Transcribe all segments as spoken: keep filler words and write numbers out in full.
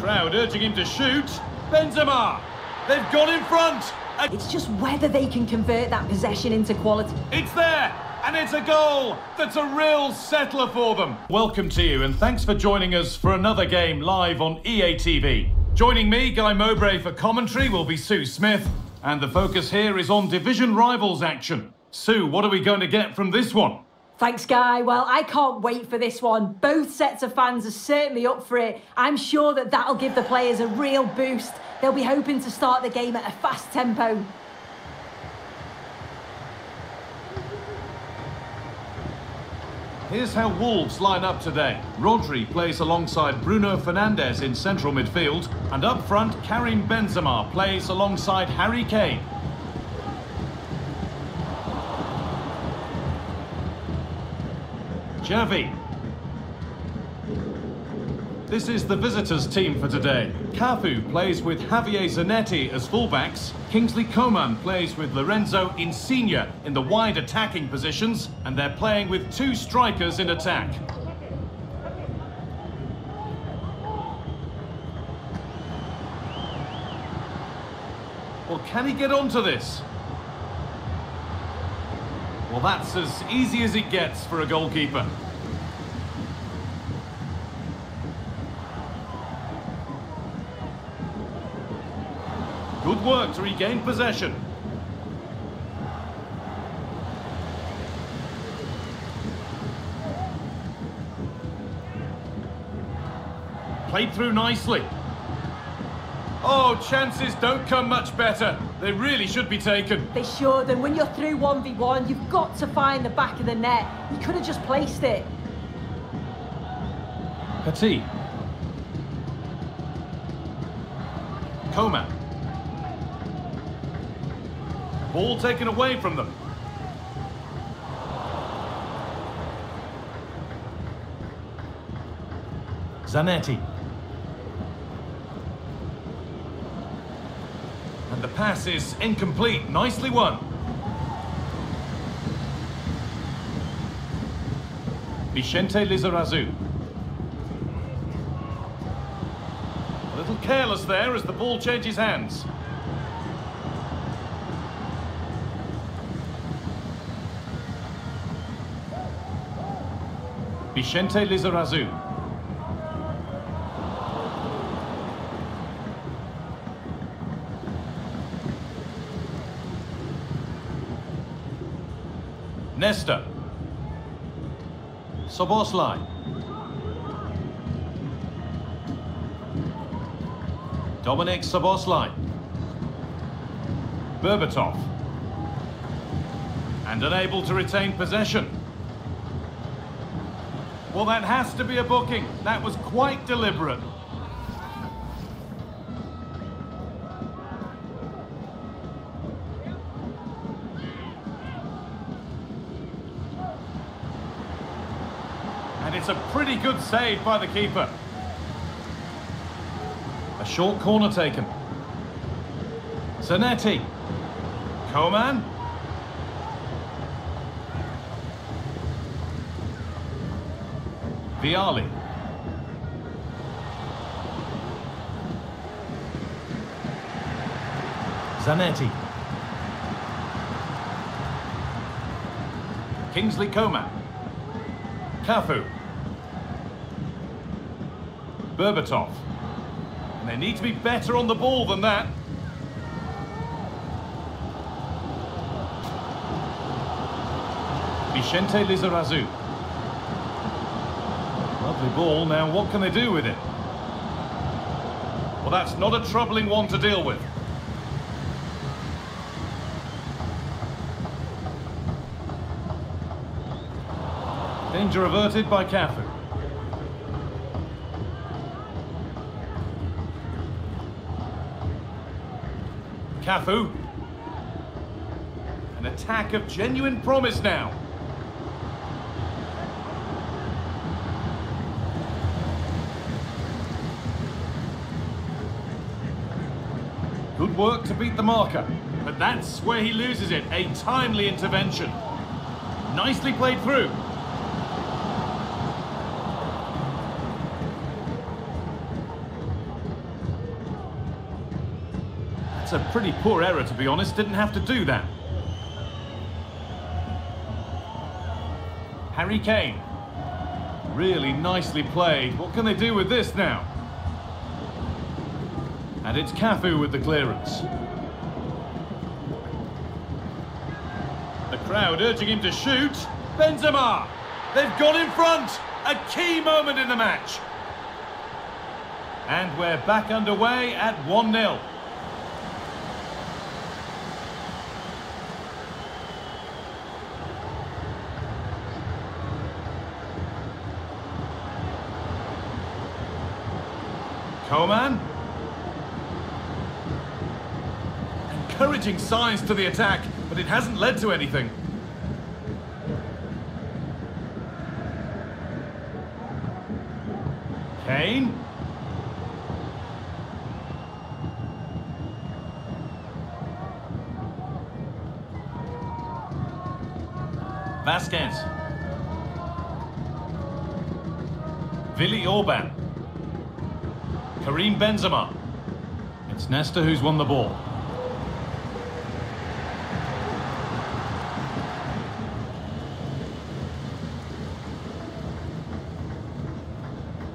Crowd urging him to shoot. Benzema! They've got in front! And it's just whether they can convert that possession into quality. It's there! And it's a goal that's a real settler for them. Welcome to you and thanks for joining us for another game live on E A T V. Joining me, Guy Mowbray, for commentary will be Sue Smith. And the focus here is on division rivals action. Sue, what are we going to get from this one? Thanks, Guy. Well, I can't wait for this one. Both sets of fans are certainly up for it. I'm sure that that'll give the players a real boost. They'll be hoping to start the game at a fast tempo. Here's how Wolves line up today. Rodri plays alongside Bruno Fernandes in central midfield. And up front, Karim Benzema plays alongside Harry Kane. Jervy. This is the visitors' team for today. Cafu plays with Javier Zanetti as fullbacks. Kingsley Coman plays with Lorenzo Insigne in the wide attacking positions, and they're playing with two strikers in attack. Well, can he get onto this? Well, that's as easy as it gets for a goalkeeper. Good work to regain possession. Played through nicely. Oh, chances don't come much better. They really should be taken. They should, and when you're through one v one, you've got to find the back of the net. You could have just placed it. Petit. Coman. Ball taken away from them. Zanetti. The pass is incomplete. Nicely won. Vicente Lizarazu. A little careless there as the ball changes hands. Vicente Lizarazu. Nesta. Szoboszlai. Dominik Szoboszlai. Berbatov. And unable to retain possession. Well, that has to be a booking. That was quite deliberate. And it's a pretty good save by the keeper. A short corner taken. Zanetti. Coman. Vialli. Zanetti. Kingsley Coman. Cafu. Berbatov. And they need to be better on the ball than that. Vicente Lizarazu. Lovely ball. Now, what can they do with it? Well, that's not a troubling one to deal with. Danger averted by Cafu. Cafu. An attack of genuine promise now. Good work to beat the marker, but that's where he loses it. A timely intervention. Nicely played through. That's a pretty poor error, to be honest. Didn't have to do that. Harry Kane. Really nicely played. What can they do with this now? And it's Cafu with the clearance. The crowd urging him to shoot. Benzema! They've got in front! A key moment in the match. And we're back underway at one nil. Coman. Encouraging signs to the attack, but it hasn't led to anything. Kane. Vasquez. Vili Orban. Karim Benzema. It's Nesta who's won the ball.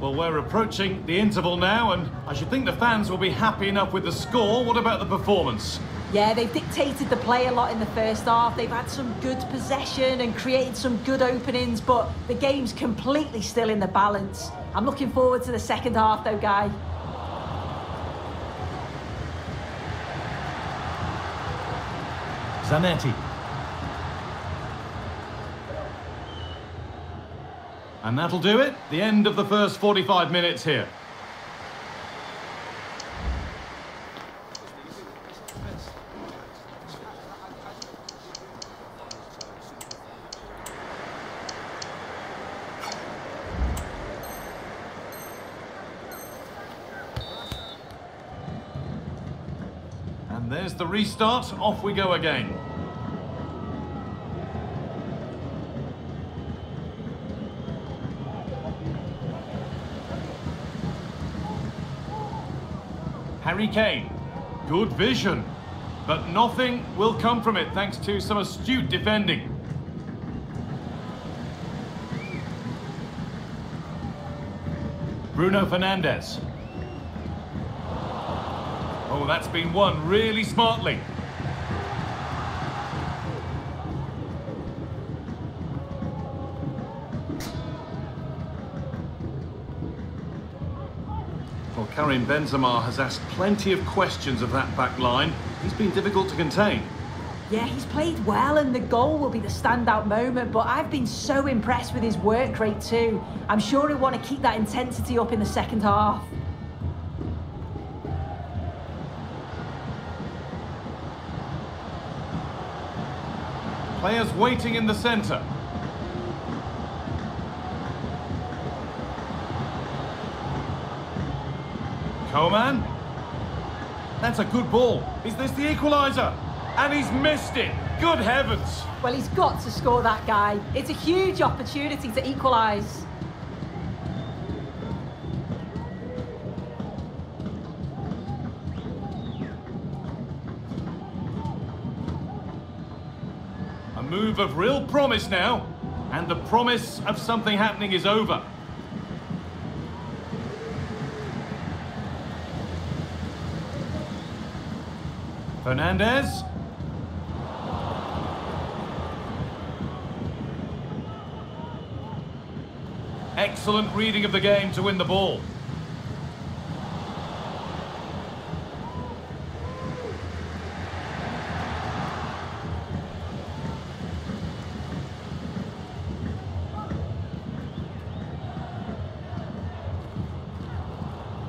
Well, we're approaching the interval now, and I should think the fans will be happy enough with the score. What about the performance? Yeah, they've dictated the play a lot in the first half. They've had some good possession and created some good openings, but the game's completely still in the balance. I'm looking forward to the second half, though, Guy. Zanetti. And that'll do it. The end of the first forty-five minutes here. And there's the restart. Off we go again. Harry Kane. Good vision. But nothing will come from it thanks to some astute defending. Bruno Fernandes. Oh, that's been won really smartly. Well, Karim Benzema has asked plenty of questions of that back line. He's been difficult to contain. Yeah, he's played well, and the goal will be the standout moment, but I've been so impressed with his work rate too. I'm sure he'll want to keep that intensity up in the second half. Players waiting in the centre. Coman. That's a good ball. Is this the equaliser? And he's missed it. Good heavens. Well, he's got to score, that guy. It's a huge opportunity to equalise. Move of real promise now, and the promise of something happening is over. Fernandes. Excellent reading of the game to win the ball.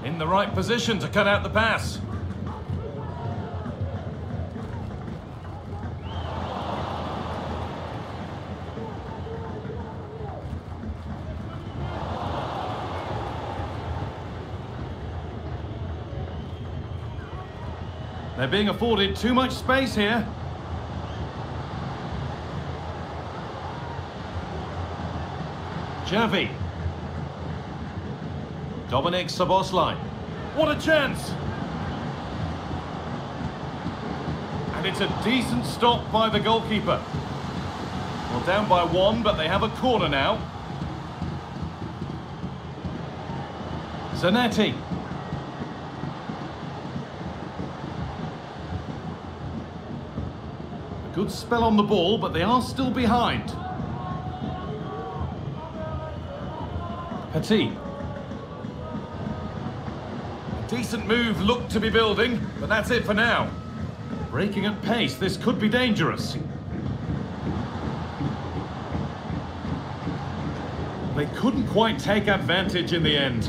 In the right position to cut out the pass. They're being afforded too much space here. Jervy. Dominik Szoboszlai. What a chance! And it's a decent stop by the goalkeeper. Well, down by one, but they have a corner now. Zanetti. A good spell on the ball, but they are still behind. Petit. A decent move looked to be building, but that's it for now. Breaking at pace, this could be dangerous. They couldn't quite take advantage in the end.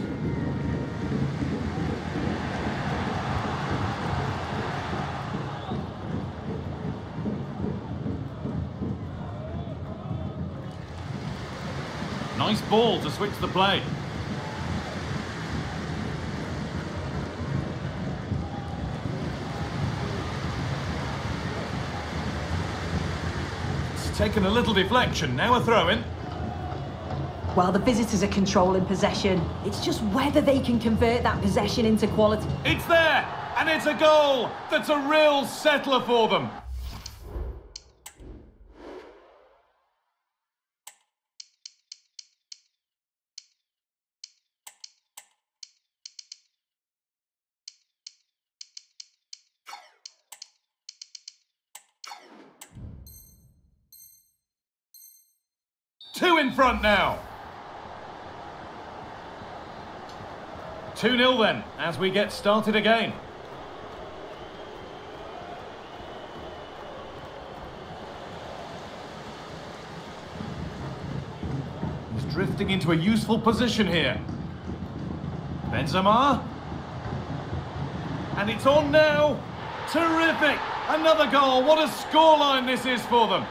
Nice ball to switch the play. It's taken a little deflection, now a throw-in. Well, the visitors are controlling possession. It's just whether they can convert that possession into quality. It's there, and it's a goal that's a real settler for them. Two in front now. two nil then, as we get started again. He's drifting into a useful position here. Benzema. And it's on now. Terrific! Another goal. What a scoreline this is for them.